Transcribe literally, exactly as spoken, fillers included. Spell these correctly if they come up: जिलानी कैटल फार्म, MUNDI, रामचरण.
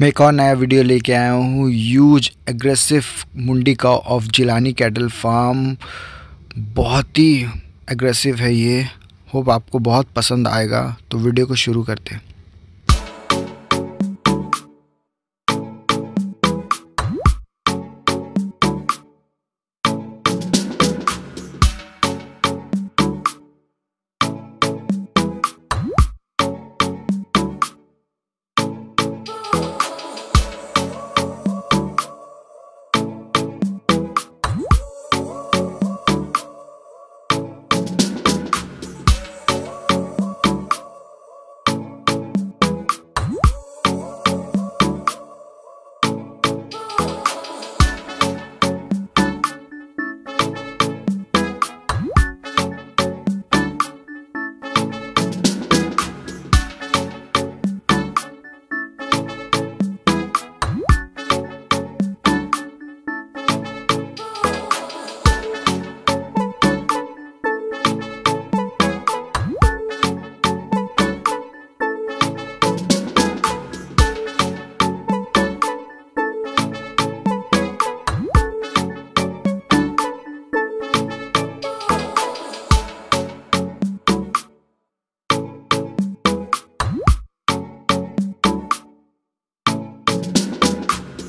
मैं एक और नया वीडियो लेके आया हूँ यूज एग्रेसिव मुंडी का ऑफ जिलानी कैटल फार्म। बहुत ही एग्रेसिव है ये, होप आपको बहुत पसंद आएगा। तो वीडियो को शुरू करते हैं।